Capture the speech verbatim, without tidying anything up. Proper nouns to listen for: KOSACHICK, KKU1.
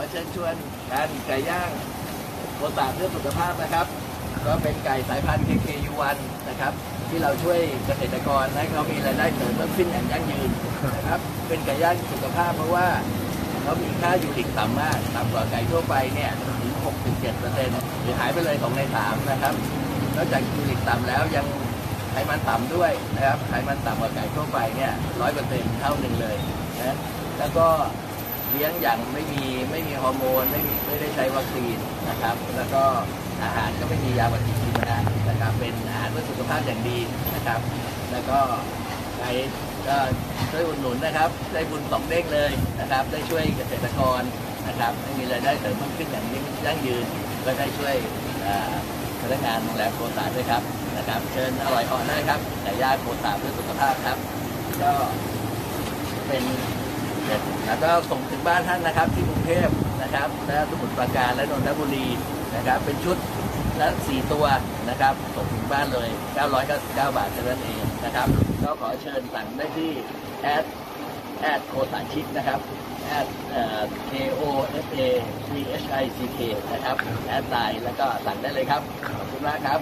ขอเชิญชวนทานไก่ย่างโคตาเพื่อสุขภาพนะครับก็เป็นไก่สายพันธุ์ เค เค ยู วัน นะครับที่เราช่วยเกษตรกรให้เขามีรายได้เสริมเพิ่มขึ้นอย่างยั่งยืนนะครับเป็นไก่ย่างสุขภาพเพราะว่าเขามีค่ายูริกต่ำมากต่ำกว่าไก่ทั่วไปเนี่ยถึง หกถึงเจ็ดเปอร์เซ็นต์ หรือหายไปเลยสองในสามนะครับนอกจากยูริกต่ำแล้วยังไขมันต่ำด้วยนะครับไขมันต่ำกว่าไก่ทั่วไปเนี่ย หนึ่งร้อยเปอร์เซ็นต์ เท่าหนึ่งเลยนะแล้วก็เลี้ยงอย่างไม่มีไม่มีฮอร์โมนไม่ไม่ได้ใช้วัคซีนนะครับแล้วก็อาหารก็ไม่มียาปฏิชีวนะนะครับเป็นอาหารเพื่อสุขภาพอย่างดีนะครับแล้วก็ใครก็ช่วยอุดหนุนนะครับได้บุญสองเด้งเลยนะครับได้ช่วยเกษตรกรนะครับได้มีรายได้เสริมเพิ่มขึ้นอย่างนี้ยั่งยืนและได้ช่วยพนักงานโรงแรมโคตาด้วยครับนะครับเชิญอร่อยอ่อนได้ครับไก่ย่างโคตาเพื่อสุขภาพครับก็เป็นแล้วก็ส่งถึงบ้านท่านนะครับที่กรุงเทพนะครับและสมุทรปราการและนนทบุรีนะครับเป็นชุดละสี่ตัวนะครับส่งถึงบ้านเลยเก้าร้อยเก้าสิบเก้าบาทเท่านั้นเองนะครับก็ขอเชิญสั่งได้ที่แอดแอดโคตาชิคนะครับแอด เค โอ เอส เอ ซี เอช ไอ ซี เค นะครับแอดไลน์แล้วก็สั่งได้เลยครับขอบคุณมากครับ